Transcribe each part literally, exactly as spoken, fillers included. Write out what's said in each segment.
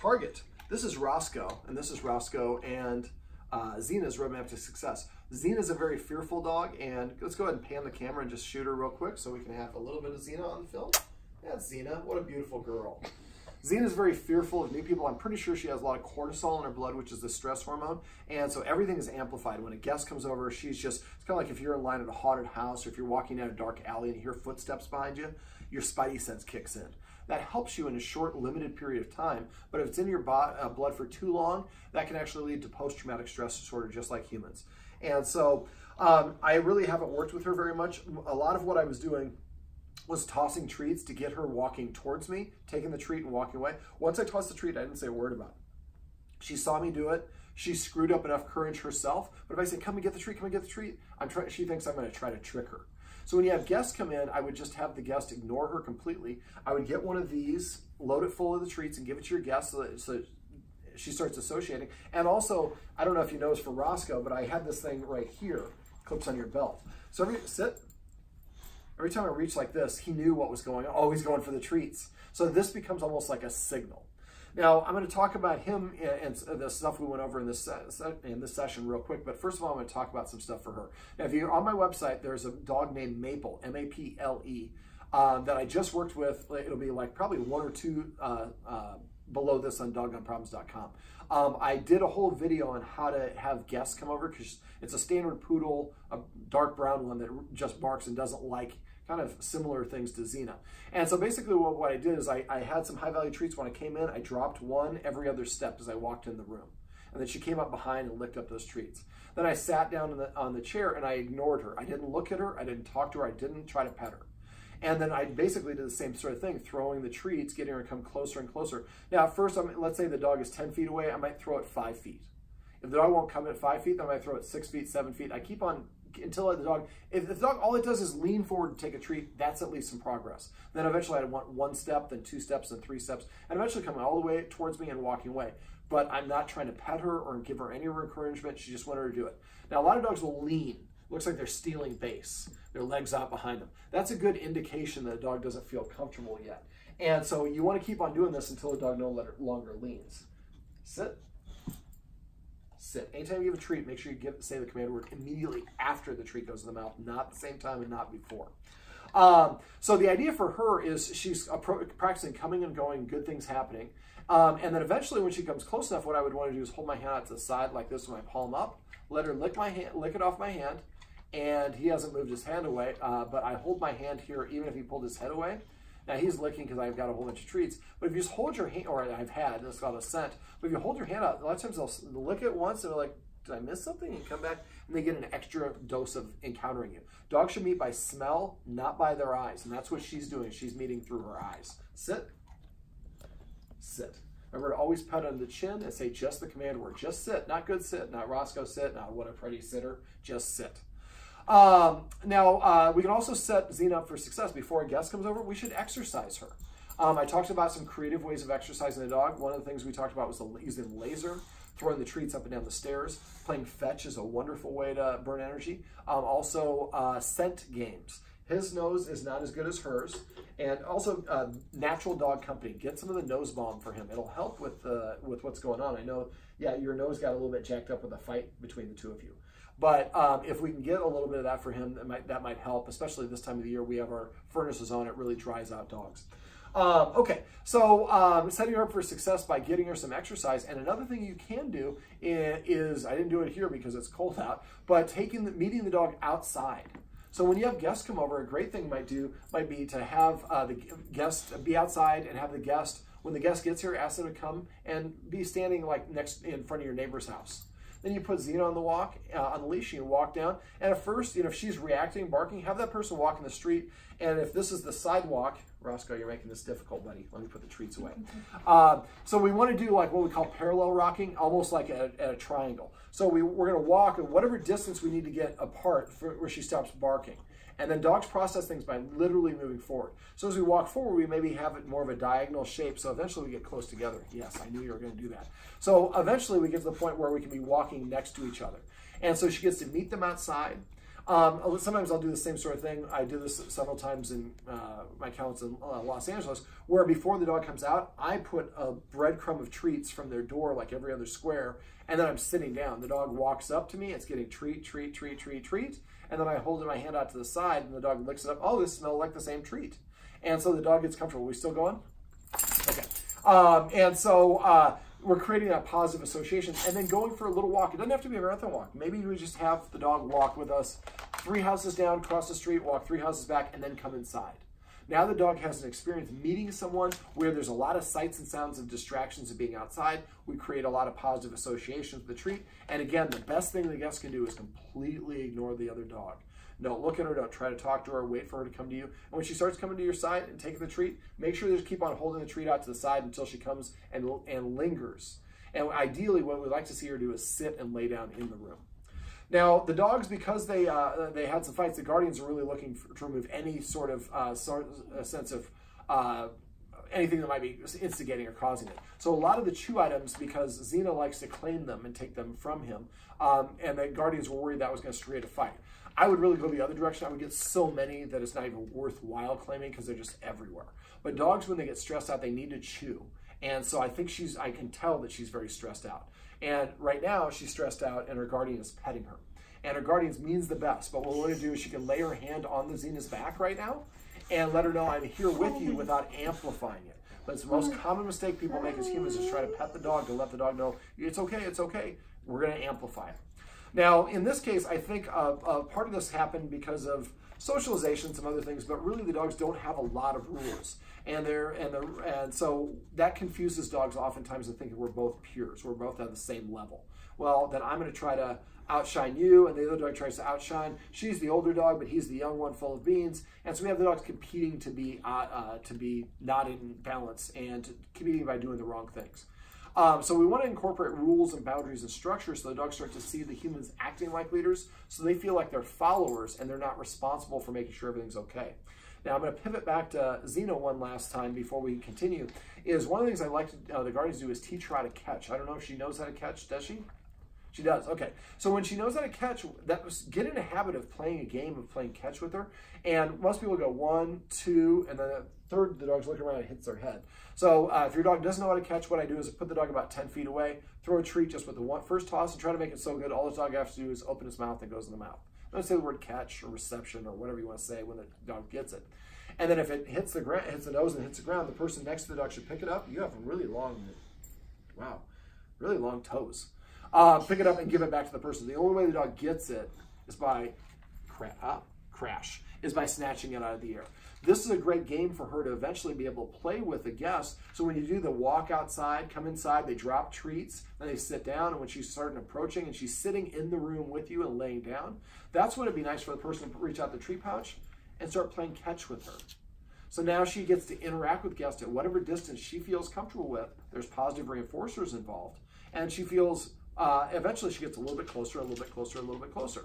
Target. This is Roscoe, and this is Roscoe and uh, Xena's roadmap to success. Xena's a very fearful dog, and let's go ahead and pan the camera and just shoot her real quick so we can have a little bit of Xena on the film. That's Xena. What a beautiful girl. Xena's very fearful of new people. I'm pretty sure she has a lot of cortisol in her blood, which is the stress hormone. And so everything is amplified. When a guest comes over, she's just, it's kind of like if you're in line at a haunted house or if you're walking down a dark alley and you hear footsteps behind you, your spidey sense kicks in. That helps you in a short, limited period of time. But if it's in your bo- uh, blood for too long, that can actually lead to post-traumatic stress disorder, just like humans. And so um, I really haven't worked with her very much. A lot of what I was doing was tossing treats to get her walking towards me, taking the treat and walking away. Once I tossed the treat, I didn't say a word about it. She saw me do it. She screwed up enough courage herself. But if I say, come and get the treat, come and get the treat, I'm try she thinks I'm going to try to trick her. So when you have guests come in, I would just have the guest ignore her completely. I would get one of these, load it full of the treats, and give it to your guest so that, so that she starts associating. And also, I don't know if you noticed for Roscoe, but I had this thing right here, clips on your belt. So every, sit. Every time I reached like this, he knew what was going on. Oh, he's going for the treats. So this becomes almost like a signal. Now, I'm going to talk about him and the stuff we went over in this, in this session real quick. But first of all, I'm going to talk about some stuff for her. Now, if you're on my website, there's a dog named Maple, M A P L E, um, that I just worked with. It'll be like probably one or two uh, uh, below this on dog gone problems dot com. Um, I did a whole video on how to have guests come over because it's a standard poodle, a dark brown one that just barks and doesn't like kind of similar things to Xena. And so basically what, what I did is I, I had some high value treats when I came in. I dropped one every other step as I walked in the room. And then she came up behind and licked up those treats. Then I sat down in the, on the chair and I ignored her. I didn't look at her. I didn't talk to her. I didn't try to pet her. And then I basically did the same sort of thing, throwing the treats, getting her to come closer and closer. Now at first, I'm, let's say the dog is ten feet away. I might throw it five feet. If the dog won't come at five feet, then I might throw it six feet, seven feet. I keep on until the dog, if the dog, all it does is lean forward and take a treat, that's at least some progress. Then eventually I'd want one step, then two steps, then three steps, and eventually coming all the way towards me and walking away. But I'm not trying to pet her or give her any encouragement. She just wanted her to do it. Now, a lot of dogs will lean. Looks like they're stealing base. Their legs out behind them. That's a good indication that a dog doesn't feel comfortable yet. And so you want to keep on doing this until the dog no longer leans. Sit. Sit. Anytime you give a treat, make sure you give, say the command word immediately after the treat goes in the mouth, not at the same time and not before. Um, so the idea for her is she's practicing coming and going, good things happening. Um, and then eventually when she comes close enough, what I would want to do is hold my hand out to the side like this with my palm up, let her lick, my hand, lick it off my hand, and he hasn't moved his hand away, uh, but I hold my hand here even if he pulled his head away. Now he's licking because I've got a whole bunch of treats, but if you just hold your hand, or I've had, it's got a scent, but if you hold your hand out, a lot of times they'll lick it once and they're like, did I miss something? And come back and they get an extra dose of encountering you. Dogs should meet by smell, not by their eyes, and that's what she's doing. She's meeting through her eyes. Sit, sit. Remember to always pet on the chin and say just the command word, just sit, not good sit, not Roscoe sit, not what a pretty sitter, just sit. Um, now, uh, we can also set Xena up for success. Before a guest comes over, we should exercise her. Um, I talked about some creative ways of exercising the dog. One of the things we talked about was the, using laser, throwing the treats up and down the stairs. Playing fetch is a wonderful way to burn energy. Um, also, uh, scent games. His nose is not as good as hers. And also, uh, Natural Dog Company. Get some of the nose balm for him. It'll help with, uh, with what's going on. I know, yeah, your nose got a little bit jacked up with a fight between the two of you. But um, if we can get a little bit of that for him, that might, that might help, especially this time of the year. We have our furnaces on. It really dries out dogs. Um, okay, so um, setting her up for success by getting her some exercise. And another thing you can do is, is I didn't do it here because it's cold out, but taking the, meeting the dog outside. So when you have guests come over, a great thing might do might be to have uh, the guest be outside and have the guest, when the guest gets here, ask them to come and be standing like next in front of your neighbor's house. Then you put Xena on the walk, uh, on the leash, and you walk down. And at first, you know, if she's reacting, barking, have that person walk in the street. And if this is the sidewalk, Roscoe, you're making this difficult, buddy. Let me put the treats away. Uh, so we want to do like what we call parallel rocking, almost like a, at a triangle. So we, we're going to walk at whatever distance we need to get apart for, where she stops barking. And then dogs process things by literally moving forward. So as we walk forward, we maybe have it more of a diagonal shape. So eventually we get close together. Yes, I knew you were going to do that. So eventually we get to the point where we can be walking next to each other. And so she gets to meet them outside. Um, sometimes I'll do the same sort of thing. I do this several times in uh, my accounts in uh, Los Angeles, where before the dog comes out, I put a breadcrumb of treats from their door, like every other square, and then I'm sitting down. The dog walks up to me, it's getting treat, treat, treat, treat, treat, and then I hold my hand out to the side, and the dog licks it up. Oh, this smells like the same treat. And so the dog gets comfortable. Are we still going? Okay. Um, and so uh, we're creating that positive association and then going for a little walk. It doesn't have to be a marathon walk. Maybe we just have the dog walk with us three houses down, cross the street, walk three houses back, and then come inside. Now the dog has an experience meeting someone where there's a lot of sights and sounds of distractions of being outside. We create a lot of positive associations with the treat. And again, the best thing the guest can do is completely ignore the other dog. Don't look at her, don't try to talk to her, wait for her to come to you. And when she starts coming to your side and taking the treat, make sure to keep on holding the treat out to the side until she comes and, and lingers. And ideally, what we'd like to see her do is sit and lay down in the room. Now, the dogs, because they, uh, they had some fights, the guardians are really looking for, to remove any sort of uh, sort, uh, sense of uh, anything that might be instigating or causing it. So a lot of the chew items, because Xena likes to claim them and take them from him, um, and the guardians were worried that was going to create a fight. I would really go the other direction. I would get so many that it's not even worthwhile claiming because they're just everywhere. But dogs, when they get stressed out, they need to chew. And so I think she's, I can tell that she's very stressed out. And right now she's stressed out and her guardian is petting her. And her guardian means the best, but what we want to do is she can lay her hand on the Xena's back right now and let her know I'm here with you without amplifying it. But it's the most common mistake people make as humans is try to pet the dog to let the dog know, it's okay, it's okay. We're going to amplify it. Now, in this case, I think uh, uh, part of this happened because of socialization, some other things, but really the dogs don't have a lot of rules. And they're, and, they're, and so that confuses dogs oftentimes into thinking we're both peers, we're both at the same level. Well, then I'm gonna try to outshine you, and the other dog tries to outshine. She's the older dog, but he's the young one full of beans. And so we have the dogs competing to be, uh, uh, to be not in balance and competing by doing the wrong things. Um, so we want to incorporate rules and boundaries and structure so the dogs start to see the humans acting like leaders so they feel like they're followers and they're not responsible for making sure everything's okay. Now I'm going to pivot back to Xena one last time before we continue. Is one of the things I like to, uh, the guardians do is teach her how to catch. I don't know if she knows how to catch, does she? She does, okay. So when she knows how to catch, that was, get in a habit of playing a game of playing catch with her. And most people go one, two, and then the third, the dog's looking around and hits their head. So uh, if your dog doesn't know how to catch, what I do is put the dog about ten feet away, throw a treat just with the one, first toss and try to make it so good, all the dog has to do is open his mouth and goes in the mouth. Don't say the word catch or reception or whatever you want to say when the dog gets it. And then if it hits the ground, hits the nose and hits the ground, the person next to the dog should pick it up. You have really long, wow, really long toes. Uh, pick it up and give it back to the person. The only way the dog gets it is by cra uh, crash, is by snatching it out of the air. This is a great game for her to eventually be able to play with the guest. So when you do the walk outside, come inside, they drop treats, then they sit down, and when she's starting approaching and she's sitting in the room with you and laying down, that's when it'd be nice for the person to reach out the treat pouch and start playing catch with her. So now she gets to interact with guests at whatever distance she feels comfortable with. There's positive reinforcers involved, and she feels Uh, eventually she gets a little bit closer, a little bit closer, a little bit closer.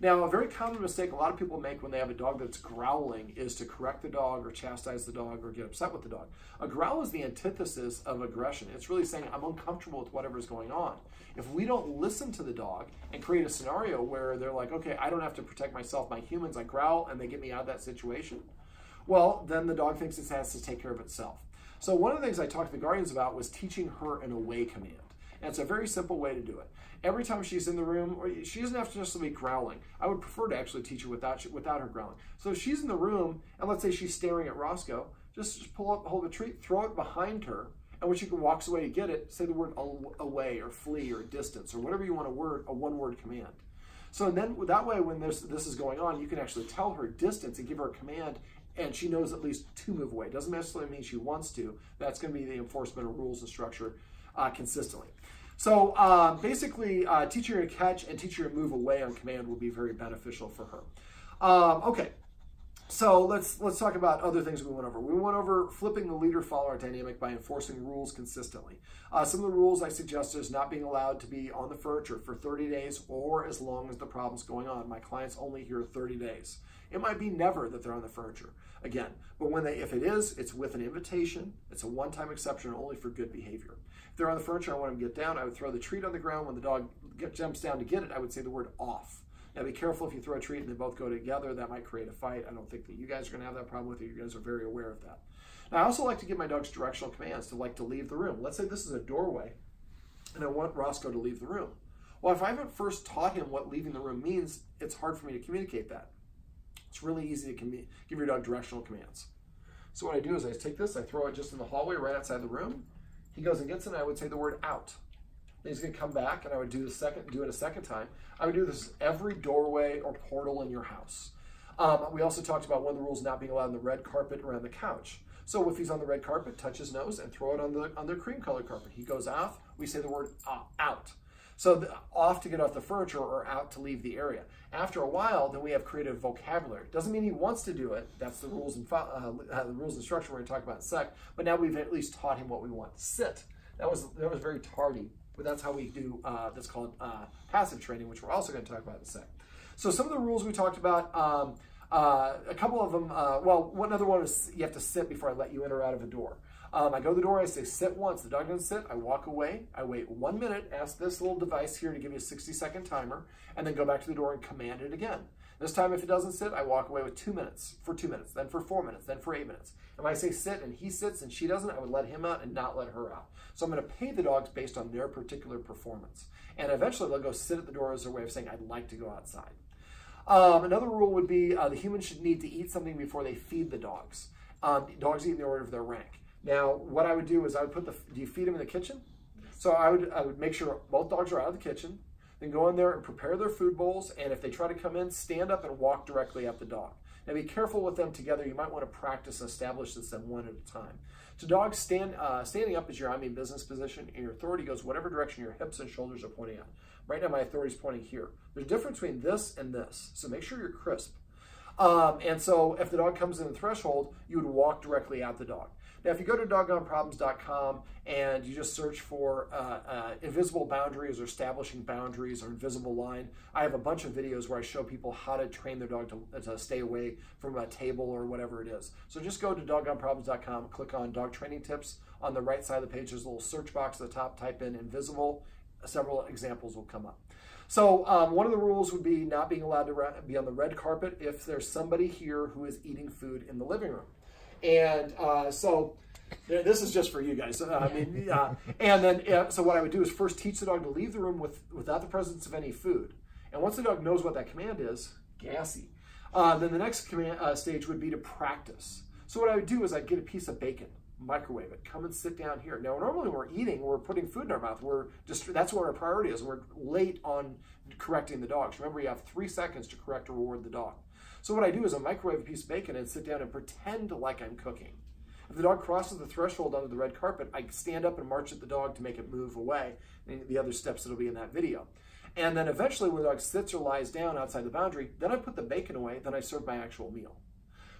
Now, a very common mistake a lot of people make when they have a dog that's growling is to correct the dog or chastise the dog or get upset with the dog. A growl is the antithesis of aggression. It's really saying, I'm uncomfortable with whatever's going on. If we don't listen to the dog and create a scenario where they're like, okay, I don't have to protect myself, my humans, I growl and they get me out of that situation, well, then the dog thinks it has to take care of itself. So one of the things I talked to the guardians about was teaching her an away command. And it's a very simple way to do it. Every time she's in the room, or she doesn't have to necessarily be growling. I would prefer to actually teach her without, without her growling. So if she's in the room, and let's say she's staring at Roscoe, just, just pull up, hold a treat, throw it behind her, and when she walks away to get it, say the word away or flee or distance or whatever you want, a word, a one-word command. So then that way, when this, this is going on, you can actually tell her distance and give her a command, and she knows at least to move away. Doesn't necessarily mean she wants to. That's going to be the enforcement of rules and structure uh, consistently. So uh, basically, uh, teaching her to catch and teaching her to move away on command will be very beneficial for her. Um, okay, so let's let's talk about other things we went over. We went over flipping the leader-follower dynamic by enforcing rules consistently. Uh, some of the rules I suggested is not being allowed to be on the furniture for thirty days or as long as the problem's going on. My clients only hear thirty days. It might be never that they're on the furniture again, but when they, if it is, it's with an invitation. It's a one-time exception only for good behavior. If they're on the furniture, I want them to get down. I would throw the treat on the ground. When the dog jumps down to get it, I would say the word off. Now be careful if you throw a treat and they both go together, that might create a fight. I don't think that you guys are going to have that problem with it. You guys are very aware of that. Now I also like to give my dogs directional commands to like to leave the room. Let's say this is a doorway and I want Roscoe to leave the room. Well, if I haven't first taught him what leaving the room means, it's hard for me to communicate that. It's really easy to give your dog directional commands. So what I do is I take this, I throw it just in the hallway right outside the room. He goes and gets it, and I would say the word out. And he's gonna come back, and I would do the second, do it a second time. I would do this every doorway or portal in your house. Um, we also talked about one of the rules not being allowed on the red carpet or on the couch. So if he's on the red carpet, touch his nose and throw it on the on the cream colored carpet. He goes off, we say the word uh, out. So the, off to get off the furniture or out to leave the area. After a while, then we have creative vocabulary. Doesn't mean he wants to do it. That's the rules and uh, the rules and structure we're going to talk about in a sec. But now we've at least taught him what we want. Sit. That was that was very tardy, but that's how we do. Uh, that's called uh, passive training, which we're also going to talk about in a sec. So some of the rules we talked about. Um, uh, a couple of them. Uh, well, one other one is you have to sit before I let you in or out of a door. Um, I go to the door, I say sit once, the dog doesn't sit, I walk away, I wait one minute, ask this little device here to give me a sixty second timer, and then go back to the door and command it again. This time if it doesn't sit, I walk away with two minutes, for two minutes, then for four minutes, then for eight minutes. If I say sit and he sits and she doesn't, I would let him out and not let her out. So I'm going to pay the dogs based on their particular performance. And eventually they'll go sit at the door as their way of saying, I'd like to go outside. Um, another rule would be uh, the humans should need to eat something before they feed the dogs. Um, dogs eat in the order of their rank. Now, what I would do is I would put the, do you feed them in the kitchen? So I would, I would make sure both dogs are out of the kitchen, then go in there and prepare their food bowls, and if they try to come in, stand up and walk directly at the dog. Now be careful with them together. You might want to practice and establish this them one at a time. To dogs, stand, uh, standing up is your I'm in business position, and your authority goes whatever direction your hips and shoulders are pointing at. Right now my authority is pointing here. There's a difference between this and this, so make sure you're crisp. Um, and so if the dog comes in the threshold, you would walk directly at the dog. Now, if you go to dog gone problems dot com and you just search for uh, uh, invisible boundaries or establishing boundaries or invisible line, I have a bunch of videos where I show people how to train their dog to, to stay away from a table or whatever it is. So just go to dog gone problems dot com, click on dog training tips. On the right side of the page, there's a little search box at the top, type in invisible. Several examples will come up. So um, one of the rules would be not being allowed to be on the red carpet if there's somebody here who is eating food in the living room. And uh, so this is just for you guys. Uh, I mean, uh, and then uh, so what I would do is first teach the dog to leave the room with, without the presence of any food. And once the dog knows what that command is, gassy, uh, then the next command uh, stage would be to practice. So what I would do is I'd get a piece of bacon, microwave it, come and sit down here. Now normally when we're eating, we're putting food in our mouth. We're just, that's where our priority is. We're late on correcting the dogs. Remember, you have three seconds to correct or reward the dog. So what I do is I microwave a piece of bacon and sit down and pretend like I'm cooking. If the dog crosses the threshold onto the red carpet, I stand up and march at the dog to make it move away. And the other steps that'll be in that video. And then eventually when the dog sits or lies down outside the boundary, then I put the bacon away, then I serve my actual meal.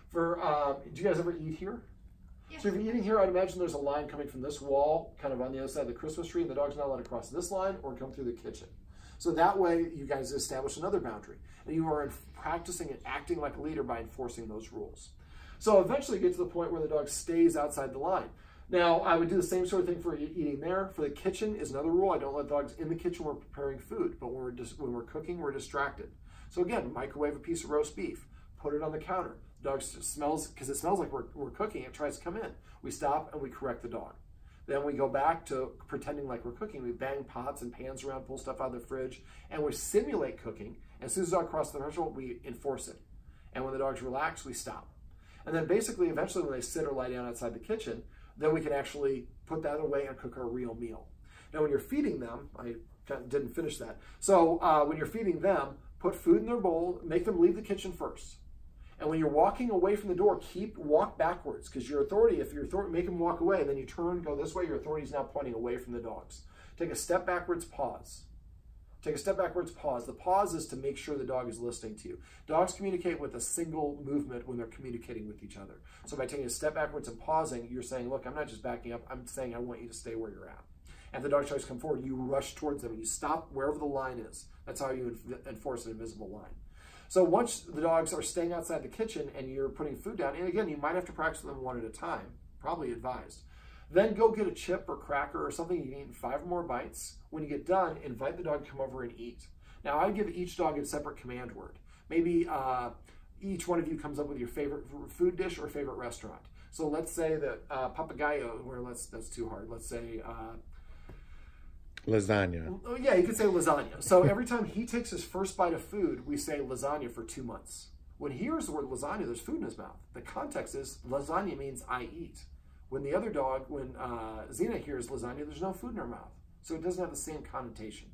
For, um, do you guys ever eat here? Yes. So if you're eating here, I'd imagine there's a line coming from this wall, kind of on the other side of the Christmas tree, and the dog's not allowed to cross this line or come through the kitchen. So that way, you guys establish another boundary. And you are practicing and acting like a leader by enforcing those rules. So eventually you get to the point where the dog stays outside the line. Now, I would do the same sort of thing for eating there. For the kitchen is another rule. I don't let dogs in the kitchen when we're preparing food. But when we're, dis when we're cooking, we're distracted. So again, microwave a piece of roast beef. Put it on the counter. The dog smells, because it smells like we're, we're cooking. It tries to come in. We stop and we correct the dog. Then we go back to pretending like we're cooking. We bang pots and pans around, pull stuff out of the fridge, and we simulate cooking. And as soon as the dog crosses the threshold, we enforce it. And when the dogs relax, we stop. And then basically, eventually, when they sit or lie down outside the kitchen, then we can actually put that away and cook our real meal. Now, when you're feeding them, I didn't finish that. So uh, when you're feeding them, put food in their bowl, make them leave the kitchen first. And when you're walking away from the door, keep walk backwards, because your authority, if your authority, make them walk away, and then you turn, go this way, your authority is now pointing away from the dogs. Take a step backwards, pause. Take a step backwards, pause. The pause is to make sure the dog is listening to you. Dogs communicate with a single movement when they're communicating with each other. So by taking a step backwards and pausing, you're saying, look, I'm not just backing up, I'm saying I want you to stay where you're at. And if the dog tries to come forward, you rush towards them, and you stop wherever the line is. That's how you enforce an invisible line. So once the dogs are staying outside the kitchen and you're putting food down, and again, you might have to practice them one at a time, probably advised. Then go get a chip or cracker or something you can eat in five more bites. When you get done, invite the dog to come over and eat. Now, I give each dog a separate command word. Maybe uh, each one of you comes up with your favorite food dish or favorite restaurant. So let's say that uh, Papagayo, or let's, that's too hard. Let's say... Uh, lasagna. Oh, yeah, you could say lasagna. So every time he takes his first bite of food, we say lasagna for two months. When he hears the word lasagna, there's food in his mouth. The context is lasagna means I eat. When the other dog, when uh, Xena hears lasagna, there's no food in her mouth. So it doesn't have the same connotation.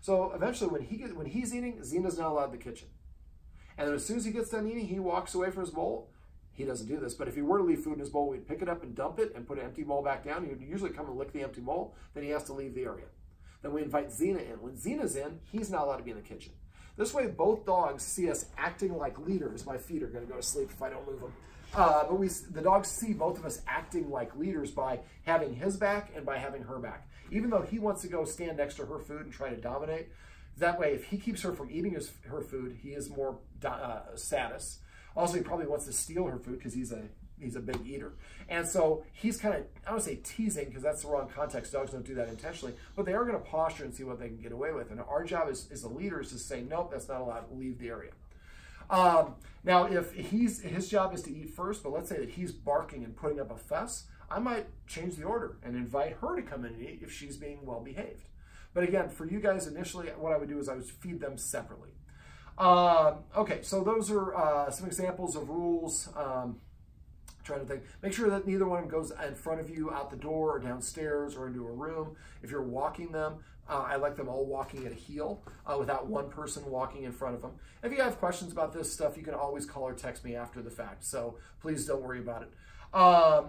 So eventually when he gets, when he's eating, Xena's not allowed in the kitchen. And then as soon as he gets done eating, he walks away from his bowl. He doesn't do this, but if he were to leave food in his bowl, we'd pick it up and dump it and put an empty bowl back down. He would usually come and lick the empty bowl. Then he has to leave the area. Then we invite Xena in. When Xena's in, he's not allowed to be in the kitchen. This way, both dogs see us acting like leaders. My feet are going to go to sleep if I don't move them. Uh, but we, the dogs see both of us acting like leaders by having his back and by having her back. Even though he wants to go stand next to her food and try to dominate, that way, if he keeps her from eating his, her food, he is more uh, status. Also, he probably wants to steal her food because he's a he's a big eater. And so he's kind of, I don't say teasing because that's the wrong context. Dogs don't do that intentionally, but they are going to posture and see what they can get away with. And our job as, as the leader is to say, nope, that's not allowed, leave the area. Um, now, if he's his job is to eat first, but let's say that he's barking and putting up a fuss, I might change the order and invite her to come in and eat if she's being well behaved. But again, for you guys, initially, what I would do is I would feed them separately. Uh, okay, so those are uh, some examples of rules. Um, trying to think. Make sure that neither one of them goes in front of you, out the door, or downstairs, or into a room. If you're walking them, uh, I like them all walking at a heel uh, without one person walking in front of them. If you have questions about this stuff, you can always call or text me after the fact, so please don't worry about it. Um,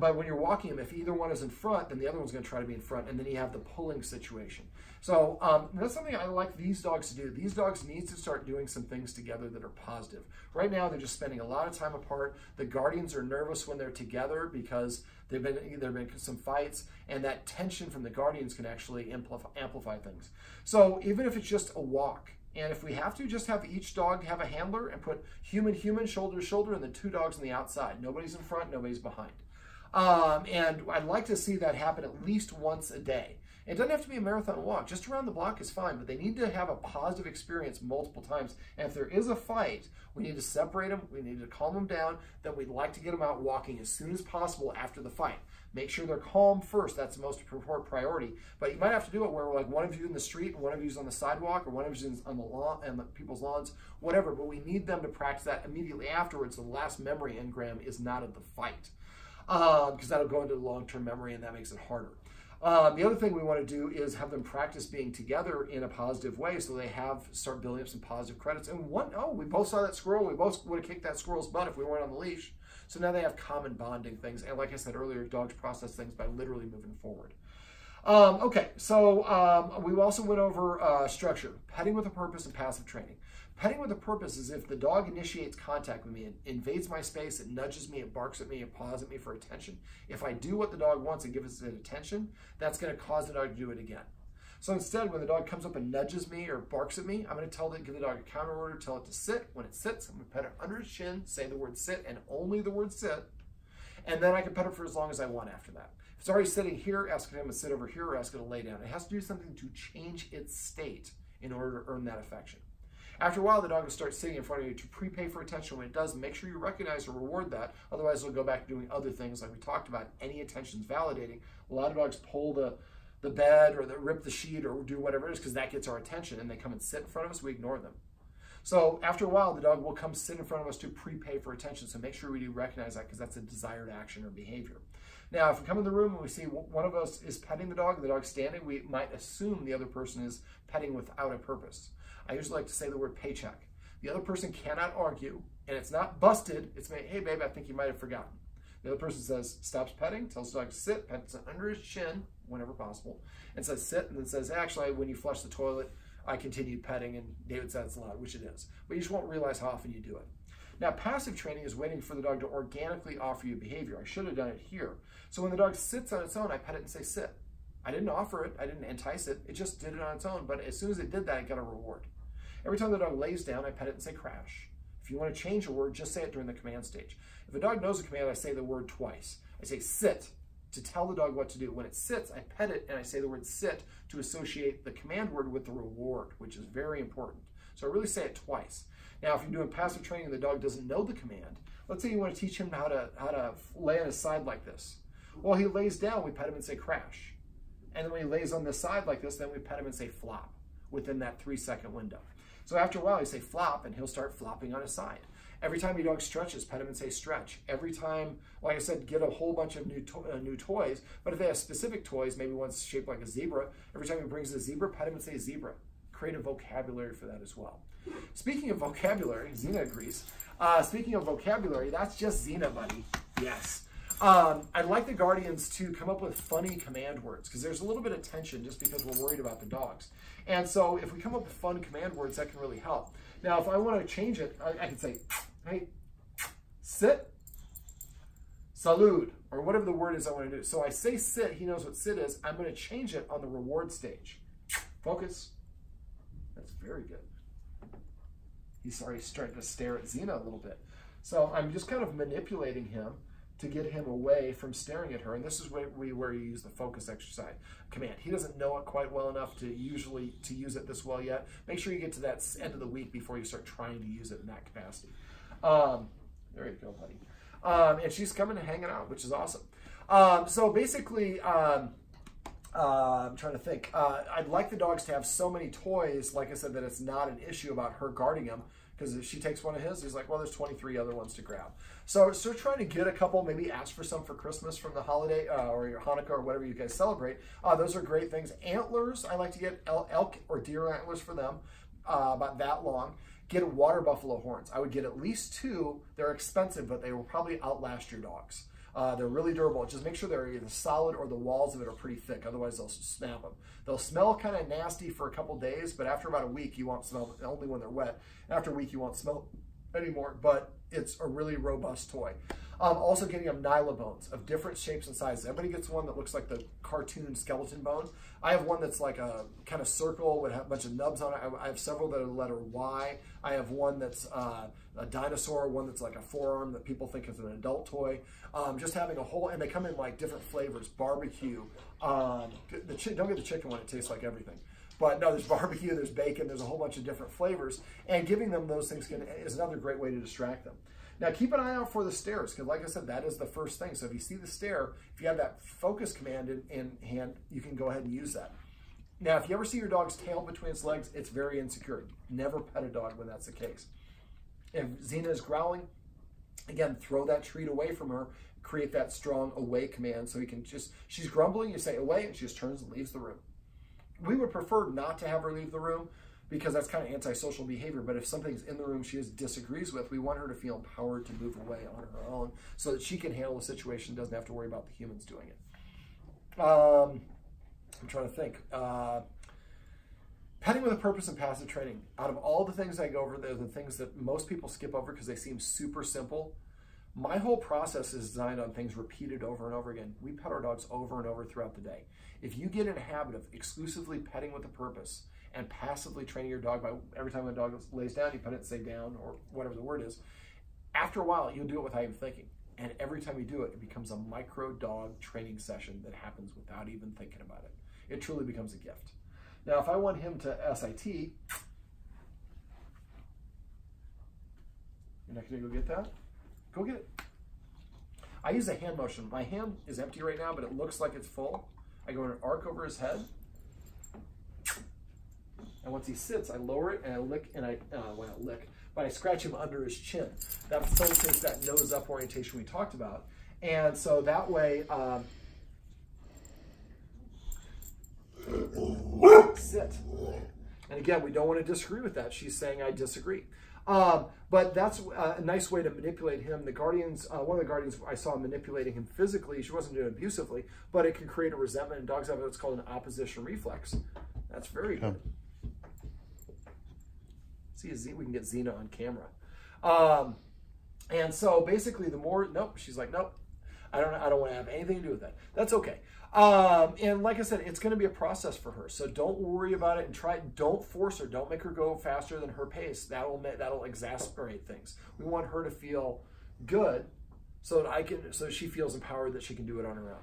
but when you're walking them, if either one is in front, then the other one's going to try to be in front, and then you have the pulling situation. So um, that's something I like these dogs to do. These dogs need to start doing some things together that are positive. Right now, they're just spending a lot of time apart. The guardians are nervous when they're together because they've been, there have been some fights, and that tension from the guardians can actually amplify, amplify things. So even if it's just a walk, and if we have to, just have each dog have a handler and put human-human, shoulder-to-shoulder, and the two dogs on the outside. Nobody's in front, nobody's behind. Um, and I'd like to see that happen at least once a day. It doesn't have to be a marathon walk. Just around the block is fine, but they need to have a positive experience multiple times. And if there is a fight, we need to separate them, we need to calm them down, then we'd like to get them out walking as soon as possible after the fight. Make sure they're calm first. That's the most important priority. But you might have to do it where like one of you in the street, and one of you is on the sidewalk, or one of you is on the lawn and the people's lawns, whatever. But we need them to practice that immediately afterwards. The last memory engram is not of the fight, because um, that'll go into long-term memory, and that makes it harder. Um, the other thing we want to do is have them practice being together in a positive way, so they have start building up some positive credits. And one, oh, we both saw that squirrel. We both would have kicked that squirrel's butt if we weren't on the leash. So now they have common bonding things. And like I said earlier, dogs process things by literally moving forward. Um, okay, so um, we also went over uh, structure, petting with a purpose, and passive training. Petting with a purpose is if the dog initiates contact with me, it invades my space, it nudges me, it barks at me, it paws at me for attention. If I do what the dog wants and gives it attention, that's going to cause the dog to do it again. So instead, when the dog comes up and nudges me or barks at me, I'm going to tell it, give the dog a counter order, tell it to sit. When it sits, I'm going to pet it under its chin, say the word sit and only the word sit, and then I can pet it for as long as I want after that. If it's already sitting here, ask it to sit over here, or ask it to lay down. It has to do something to change its state in order to earn that affection. After a while, the dog will start sitting in front of you to prepay for attention. When it does, make sure you recognize or reward that. Otherwise, it'll go back to doing other things like we talked about. Any attention's validating. A lot of dogs pull the, the bed or the, rip the sheet or do whatever it is because that gets our attention, and they come and sit in front of us. We ignore them. So after a while, the dog will come sit in front of us to prepay for attention. So make sure we do recognize that because that's a desired action or behavior. Now, if we come in the room and we see one of us is petting the dog, the dog's standing, we might assume the other person is petting without a purpose. I usually like to say the word paycheck. The other person cannot argue, and it's not busted. It's made, hey, babe, I think you might have forgotten. The other person says, stops petting, tells the dog to sit, pets it under his chin whenever possible, and says sit, and then says, actually, when you flush the toilet, I continued petting, and David said it's loud, which it is. But you just won't realize how often you do it. Now, passive training is waiting for the dog to organically offer you behavior. I should have done it here. So when the dog sits on its own, I pet it and say sit. I didn't offer it. I didn't entice it. It just did it on its own. But as soon as it did that, it got a reward. Every time the dog lays down, I pet it and say crash. If you want to change a word, just say it during the command stage. If a dog knows a command, I say the word twice. I say sit, to tell the dog what to do. When it sits, I pet it and I say the word sit to associate the command word with the reward, which is very important. So I really say it twice. Now, if you're doing passive training and the dog doesn't know the command, let's say you want to teach him how to, how to lay on his side like this. Well, he lays down, we pet him and say crash. And then when he lays on this side like this, then we pet him and say flop within that three second window. So after a while, you say flop and he'll start flopping on his side. Every time your dog stretches, pet him and say stretch. Every time, like I said, get a whole bunch of new, to uh, new toys, but if they have specific toys, maybe one's shaped like a zebra, every time he brings a zebra, pet him and say zebra. Create a vocabulary for that as well. Speaking of vocabulary, Xena agrees. Uh, speaking of vocabulary, that's just Xena, buddy. Yes. Um, I'd like the guardians to come up with funny command words because there's a little bit of tension just because we're worried about the dogs. And so if we come up with fun command words, that can really help. Now, if I want to change it, I, I can say, hey, sit, salud, or whatever the word is I want to do. So I say sit, he knows what sit is. I'm going to change it on the reward stage. Focus. That's very good. He's already starting to stare at Xena a little bit. So I'm just kind of manipulating him to get him away from staring at her. And this is where, we, where you use the focus exercise command. He doesn't know it quite well enough to usually to use it this well yet. Make sure you get to that end of the week before you start trying to use it in that capacity. Um, there you go, buddy. Um, and she's coming and hanging out, which is awesome. Um, so basically, um, Uh, I'm trying to think. Uh, I'd like the dogs to have so many toys, like I said, that it's not an issue about her guarding him, because if she takes one of his, he's like, well, there's twenty-three other ones to grab. So, so trying to get a couple, maybe ask for some for Christmas from the holiday uh, or your Hanukkah or whatever you guys celebrate. Uh, those are great things. Antlers, I like to get elk or deer antlers for them, uh, about that long. Get water buffalo horns. I would get at least two. They're expensive, but they will probably outlast your dogs. Uh, they're really durable. Just make sure they're either solid or the walls of it are pretty thick. Otherwise, they'll snap them. They'll smell kind of nasty for a couple days, but after about a week, you won't smell them, only when they're wet. After a week, you won't smell anymore, but it's a really robust toy. Um, also getting them Nyla bones of different shapes and sizes. Everybody gets one that looks like the cartoon skeleton bone. I have one that's like a kind of circle with a bunch of nubs on it. I, I have several that are the letter Y. I have one that's uh, a dinosaur, one that's like a forearm that people think is an adult toy. Um, just having a whole, and they come in like different flavors, barbecue. Um, the don't get the chicken one, it tastes like everything. But no, there's barbecue, there's bacon, there's a whole bunch of different flavors. And giving them those things can, is another great way to distract them. Now keep an eye out for the stairs, because like I said, that is the first thing. So if you see the stair, if you have that focus command in, in hand, you can go ahead and use that. Now, if you ever see your dog's tail between its legs, it's very insecure. Never pet a dog when that's the case. If Xena is growling, again, throw that treat away from her, create that strong away command so he can just, she's grumbling, you say away, and she just turns and leaves the room. We would prefer not to have her leave the room, because that's kind of antisocial behavior, but if something's in the room she disagrees with, we want her to feel empowered to move away on her own so that she can handle the situation, doesn't have to worry about the humans doing it. Um, I'm trying to think. Uh, petting with a purpose and passive training. Out of all the things I go over, they're the things that most people skip over because they seem super simple. My whole process is designed on things repeated over and over again. We pet our dogs over and over throughout the day. If you get in a habit of exclusively petting with a purpose and passively training your dog by every time the dog lays down, you put it and say down or whatever the word is, after a while, you'll do it without even thinking. And every time you do it, it becomes a micro dog training session that happens without even thinking about it. It truly becomes a gift. Now, if I want him to sit, you're not gonna go get that? Go get it. I use a hand motion. My hand is empty right now, but it looks like it's full. I go in an arc over his head. And once he sits, I lower it and I lick and I, uh, well, I lick, but I scratch him under his chin. That facilitates that nose up orientation we talked about. And so that way, um, sit. And again, we don't want to disagree with that. She's saying, I disagree. Um, but that's uh, a nice way to manipulate him. The guardians, uh, one of the guardians I saw manipulating him physically, she wasn't doing it abusively, but it can create a resentment. And dogs have what's called an opposition reflex. That's very good. Yeah. See, we can get Xena on camera. Um, and so basically the more, nope, she's like, nope, I don't, I don't want to have anything to do with that. That's okay. Um, and like I said, it's going to be a process for her. So don't worry about it and try, don't force her. Don't make her go faster than her pace. That'll, that'll exasperate things. We want her to feel good so that I can, so she feels empowered that she can do it on her own.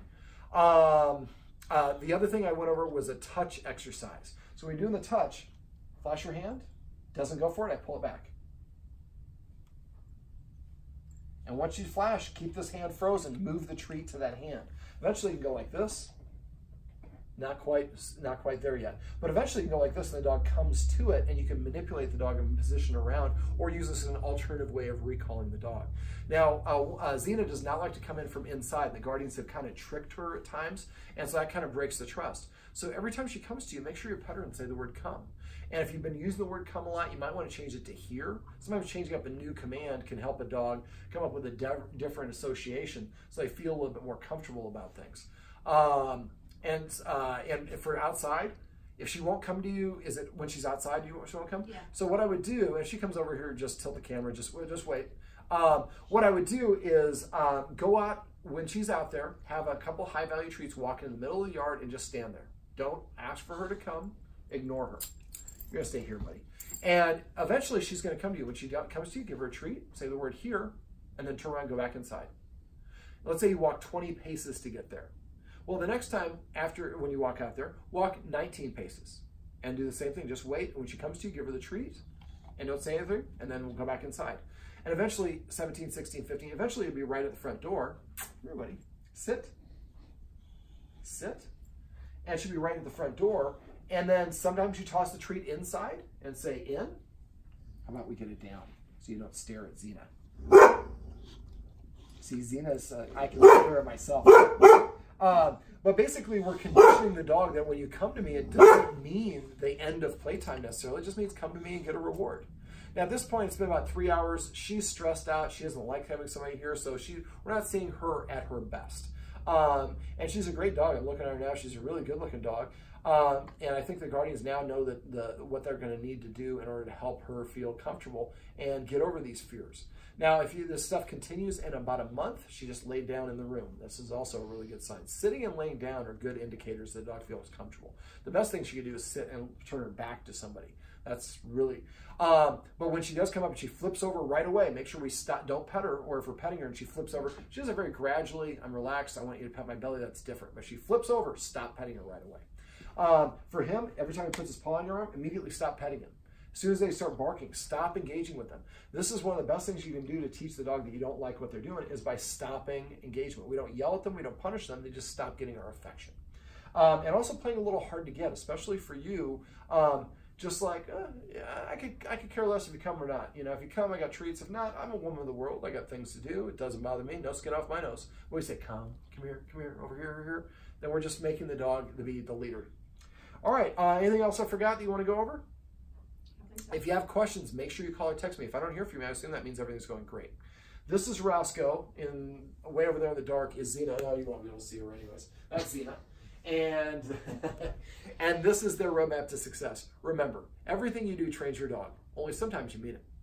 Um, uh, the other thing I went over was a touch exercise. So when you're doing the touch, flash your hand, doesn't go for it, I pull it back. And once you flash, keep this hand frozen, move the treat to that hand. Eventually you can go like this, not quite, not quite there yet, but eventually you can go like this and the dog comes to it and you can manipulate the dog and position around or use this as an alternative way of recalling the dog. Now, uh, uh, Xena does not like to come in from inside. The guardians have kind of tricked her at times, and so that kind of breaks the trust. So every time she comes to you, make sure you pet her and say the word come. And if you've been using the word come a lot, you might want to change it to hear. Sometimes changing up a new command can help a dog come up with a different association so they feel a little bit more comfortable about things. Um, and uh, and for outside, if she won't come to you, is it when she's outside you she won't come? Yeah. So what I would do, if she comes over here, just tilt the camera, just, just wait. Um, what I would do is um, go out when she's out there, have a couple high value treats, walk in the middle of the yard and just stand there. Don't ask for her to come, ignore her. You're gonna stay here, buddy. And eventually she's gonna come to you. When she comes to you, give her a treat, say the word here, and then turn around and go back inside. Let's say you walk twenty paces to get there. Well, the next time after, when you walk out there, walk nineteen paces and do the same thing, just wait. When she comes to you, give her the treat and don't say anything, and then we'll go back inside. And eventually, seventeen, sixteen, fifteen, eventually you'll be right at the front door. Everybody, sit, sit. And she'll be right at the front door. And then sometimes you toss the treat inside and say in. How about we get it down so you don't stare at Xena? See, Xena's, uh, I can look at her myself. Uh, but basically we're conditioning the dog that when you come to me, it doesn't mean the end of playtime necessarily. It just means come to me and get a reward. Now at this point, it's been about three hours. She's stressed out. She doesn't like having somebody here. So she, we're not seeing her at her best. Um, and she's a great dog. I'm looking at her now. She's a really good looking dog. Uh, and I think the guardians now know that the, what they're going to need to do in order to help her feel comfortable and get over these fears. Now, if you, this stuff continues in about a month, she just laid down in the room. This is also a really good sign. Sitting and laying down are good indicators that the dog feels comfortable. The best thing she could do is sit and turn her back to somebody. That's really, um, but when she does come up and she flips over right away, make sure we stop, don't pet her, or if we're petting her and she flips over, she does it very gradually. I'm relaxed, I want you to pet my belly, that's different. But she flips over, stop petting her right away. Um, for him, every time he puts his paw on your arm, immediately stop petting him. As soon as they start barking, stop engaging with them. This is one of the best things you can do to teach the dog that you don't like what they're doing is by stopping engagement. We don't yell at them, we don't punish them, they just stop getting our affection. Um, and also playing a little hard to get, especially for you, um, just like, uh, yeah, I could I could care less if you come or not. You know, if you come, I got treats. If not, I'm a woman of the world. I got things to do. It doesn't bother me. No skin off my nose. When we say, come, come here, come here, over here, over here, then we're just making the dog to be the leader. All right, uh, anything else I forgot that you want to go over? If you have questions, make sure you call or text me. If I don't hear from you, I assume that means everything's going great. This is Roscoe, and way over there in the dark is Xena. No, you won't be able to see her anyways. That's Xena. And, and this is their roadmap to success. Remember, everything you do trains your dog. Only sometimes you mean it.